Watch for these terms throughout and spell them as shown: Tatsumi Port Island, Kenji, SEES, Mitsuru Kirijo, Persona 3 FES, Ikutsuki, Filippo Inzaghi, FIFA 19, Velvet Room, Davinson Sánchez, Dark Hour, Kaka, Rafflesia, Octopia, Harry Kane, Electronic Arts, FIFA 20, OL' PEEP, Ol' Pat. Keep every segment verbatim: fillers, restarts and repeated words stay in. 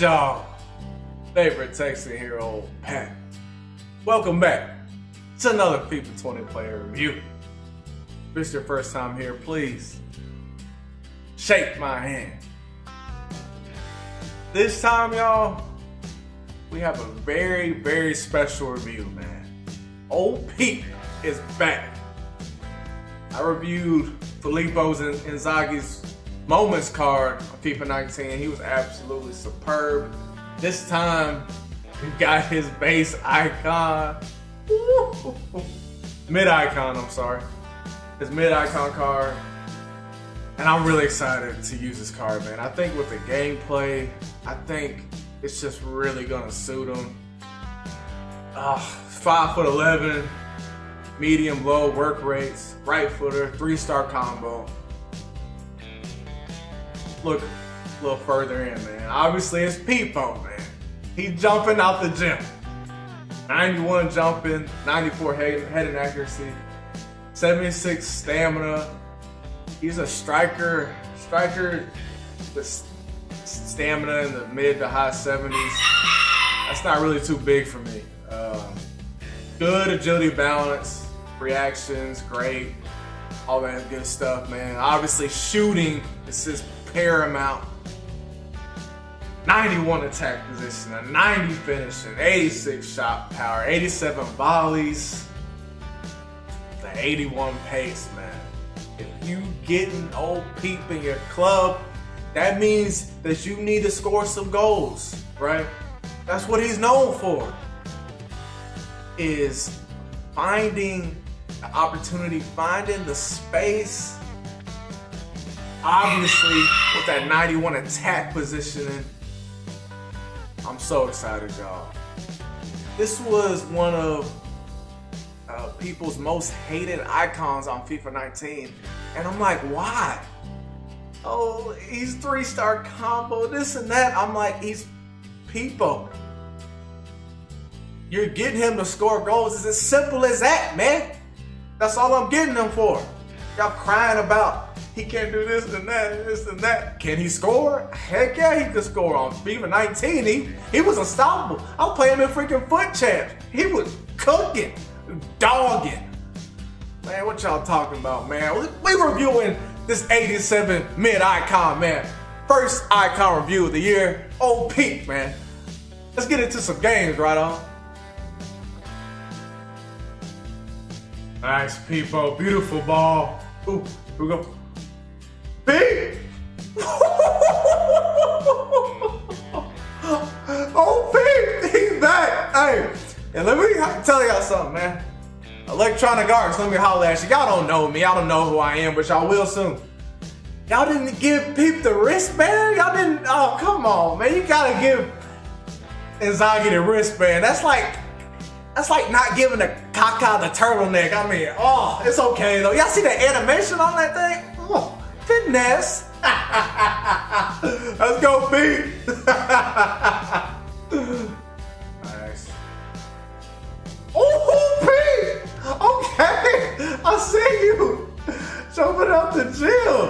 It's y'all favorite Texan here, old Pat. Welcome back to another FIFA twenty player review. If it's your first time here, please shake my hand. This time, y'all, we have a very, very special review, man. Old Pete is back. I reviewed Filippo Inzaghi's Moments card on FIFA nineteen. He was absolutely superb. This time, we got his base icon. Mid-icon, I'm sorry. His mid-icon card. And I'm really excited to use this card, man. I think with the gameplay, I think it's just really gonna suit him. Uh, five foot eleven, medium low work rates, right footer, three-star combo. Look a little further in, man. Obviously, it's Filippo, man. He's jumping out the gym. ninety-one jumping, ninety-four heading accuracy, seventy-six stamina. He's a striker, striker with stamina in the mid to high seventies. That's not really too big for me. Um, good agility, balance, reactions, great, all that good stuff, man. Obviously, shooting is his paramount. ninety-one attack position, a ninety finishing, eighty-six shot power, eighty-seven volleys, the eighty-one pace, man. If you getting old Peep in your club, that means that you need to score some goals, right? That's what he's known for, is finding the opportunity, finding the space. Obviously, with that ninety-one attack positioning, I'm so excited, y'all. This was one of uh, people's most hated icons on FIFA nineteen, and I'm like, why? Oh, he's three-star combo, this and that. I'm like, he's Filippo. You're getting him to score goals. It's as simple as that, man. That's all I'm getting him for. Y'all crying about he can't do this and that, this and that. Can he score? Heck yeah, he could score on FIFA nineteen. He, he was unstoppable. I'm playing in freaking foot champs. He was cooking, dogging. Man, what y'all talking about, man? We reviewing this eighty-seven mid-icon, man. First icon review of the year, old Pete, man. Let's get into some games right on. Nice, people. Beautiful ball. Ooh, here we go. Pete! Oh, Pete! He's back! Hey, and let me tell y'all something, man. Electronic Arts, let me holler at you. Y'all don't know me. Y'all don't know who I am, but y'all will soon. Y'all didn't give Pete the wristband? Y'all didn't... Oh, come on, man. You gotta give Inzaghi the wristband. That's like... That's like not giving a Kaka the turtleneck. I mean, oh, it's okay, though. Y'all see the animation on that thing? Fitness. Let's go, Pete. Nice. Oh, Pete. Okay, I see you. Jumping out the gym.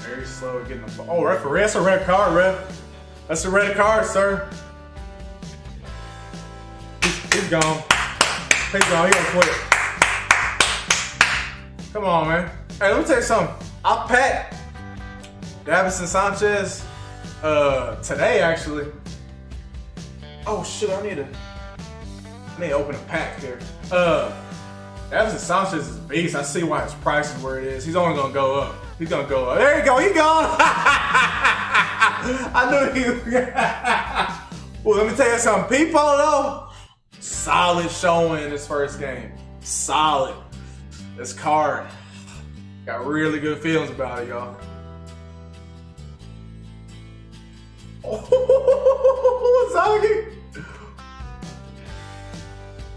Very slow getting the ball. Oh, referee, that's a red card, ref. That's a red card, sir. He's, he's gone. He's gone. He gonna quit. Come on, man. Hey, let me tell you something. I pat Davinson Sánchez uh, today, actually. Oh shit, I need to I need to open a pack here. Uh, Davinson Sánchez is a beast. I see why his price is where it is. He's only gonna go up. He's gonna go up. There you go. He gone. I knew he. Well, let me tell you something. Filippo though, solid showing in his first game. Solid. This card. Got really good feelings about it, y'all. Oh, Zaggy!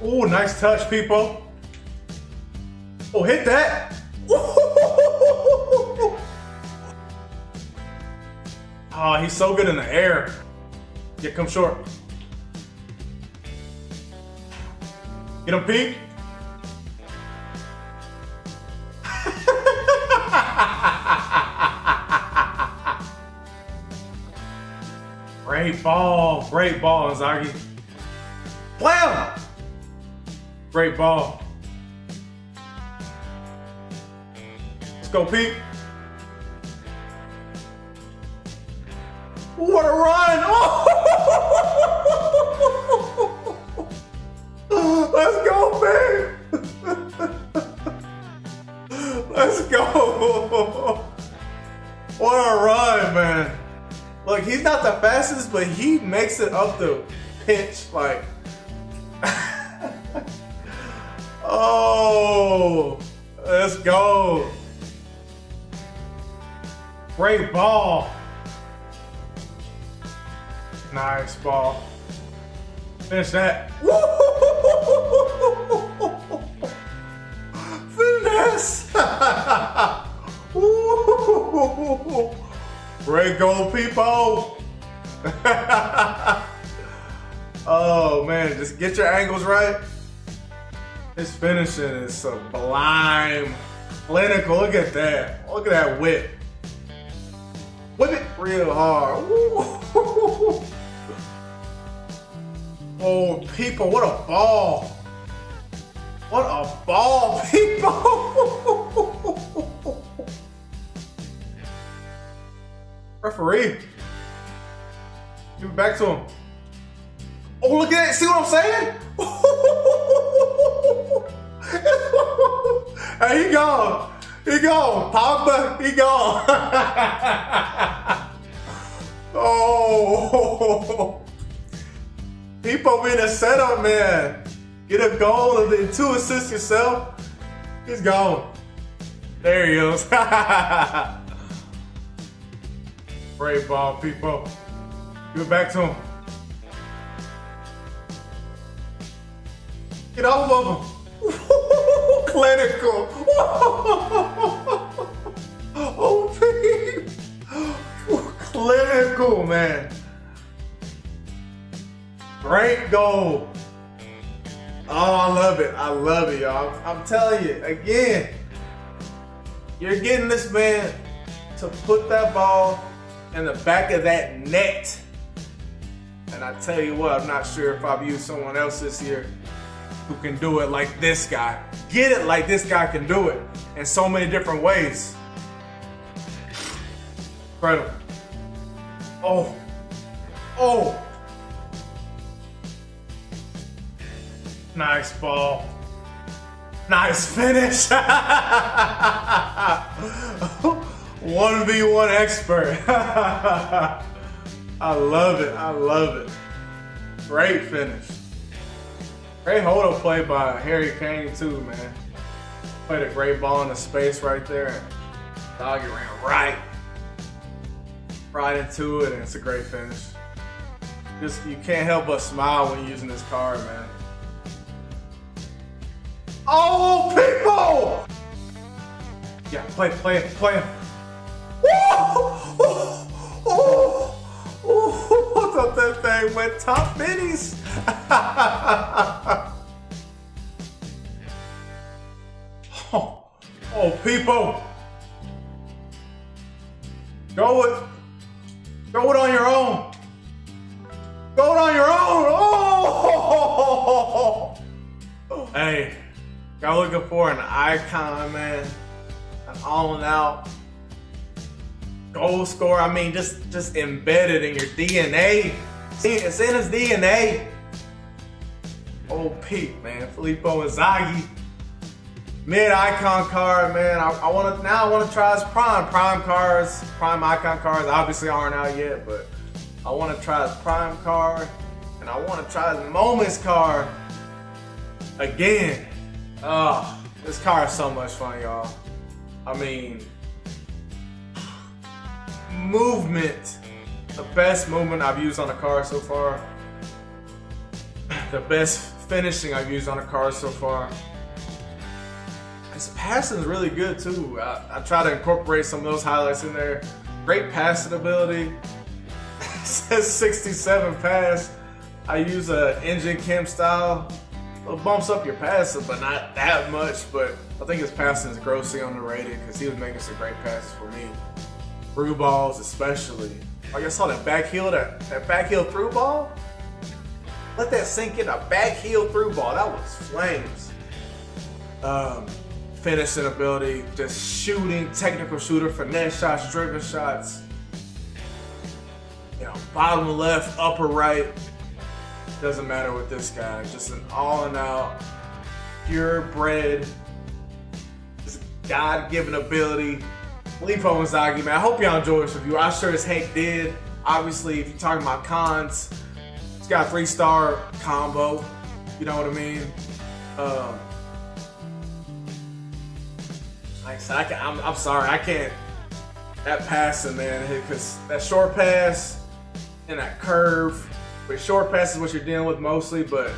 Oh, nice touch, people. Oh, hit that! Oh, he's so good in the air. Yeah, come short. Get him, Pete. Great ball. Great ball, Inzaghi. Blam! Great ball. Let's go, Pete. What a run! Oh! Let's go, babe! Let's go! What a run, man! Look, he's not the fastest, but he makes it up the pitch like. Oh! Let's go! Great ball! Nice ball. Finish that. Woo! Finesse! Woo! Great goal, people! Oh man, just get your angles right. This finishing is sublime. Clinical, look at that. Look at that whip. Whip it real hard. Woo! Oh, people, what a ball. What a ball, people. Referee. Give it back to him. Oh, look at that. See what I'm saying? Hey, he gone. He gone. Papa, he gone. Oh. People being a setup, man. Get a goal and then two assists yourself. He's gone. There he is. Great ball, people. Give it back to him. Get off of him. Clinical. Oh, babe. Clinical, man. Great goal. Oh, I love it. I love it, y'all. I'm, I'm telling you, again, you're getting this man to put that ball in the back of that net. And I tell you what, I'm not sure if I've used someone else this year who can do it like this guy. Get it like this guy can do it in so many different ways. Incredible. Oh. Oh. Nice ball. Nice finish. one v one expert. I love it. I love it. Great finish. Great hold up play by Harry Kane too, man. Played a great ball in the space right there. Doggy ran right. Right into it, and it's a great finish. Just, you can't help but smile when using this card, man. Oh, people! Yeah, play, play, play. Woo! Oh, oh, oh, I thought that thing went top minis. Oh, oh, people. Go it. Go it on your own. Go it on your own. Oh! Hey. Y'all looking for an icon, man, an all-out goal scorer. I mean, just, just embedded in your D N A. See, it's in his D N A. Old Pete, man, Filippo Inzaghi, mid-icon card, man. I, I want to now. I want to try his prime, prime cards, prime icon cards. Obviously, aren't out yet, but I want to try his prime card, and I want to try his moments card again. Oh, this car is so much fun, y'all. I mean, movement. The best movement I've used on a car so far. The best finishing I've used on a car so far. His passing is really good, too. I, I try to incorporate some of those highlights in there. Great passing ability. It says sixty-seven pass. I use an engine chem style. It bumps up your passes, but not that much. But I think his passing is grossly underrated because he was making some great passes for me. Through balls, especially. Oh, you saw that back heel, that, that back heel through ball? Let that sink in, a back heel through ball. That was flames. Um, finishing ability, just shooting, technical shooter, finesse shots, driven shots. You know, bottom left, upper right. Doesn't matter with this guy. Just an all-in-out, purebred, God-given ability. Filippo Inzaghi, man. I hope y'all enjoyed this review. I sure as heck did. Obviously, if you're talking about cons, it's got a three-star combo. You know what I mean? Um, like I said, I can, I'm, I'm sorry. I can't. That passing, man, because that short pass and that curve. But short pass is what you're dealing with mostly, but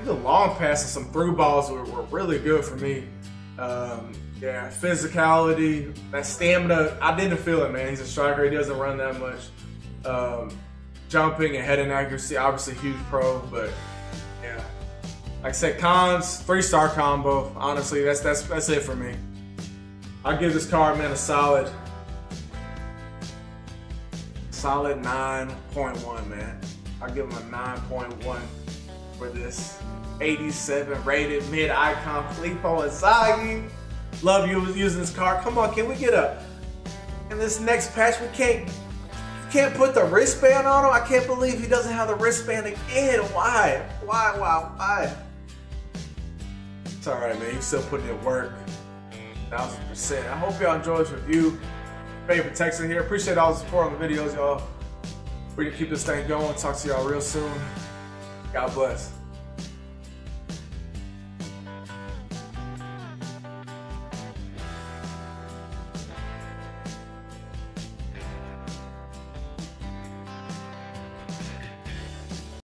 even long passes, some through balls were, were really good for me. Um, yeah, physicality, that stamina, I didn't feel it, man. He's a striker, he doesn't run that much. Um, jumping and heading accuracy, obviously huge pro, but yeah. Like I said, cons, three-star combo. Honestly, that's, that's, that's it for me. I'll give this card, man, a solid, solid nine point one, man. I'll give him a nine point one for this eighty-seven rated mid-icon Filippo Inzaghi. Love you using this card. Come on, can we get a... In this next patch, we can't... You can't put the wristband on him? I can't believe he doesn't have the wristband again. Why? Why, why, why? It's all right, man. You're still putting in work. one thousand percent. I hope y'all enjoyed this review. Favorite Texan here. Appreciate all the support on the videos, y'all. We can keep this thing going. Talk to y'all real soon. God bless.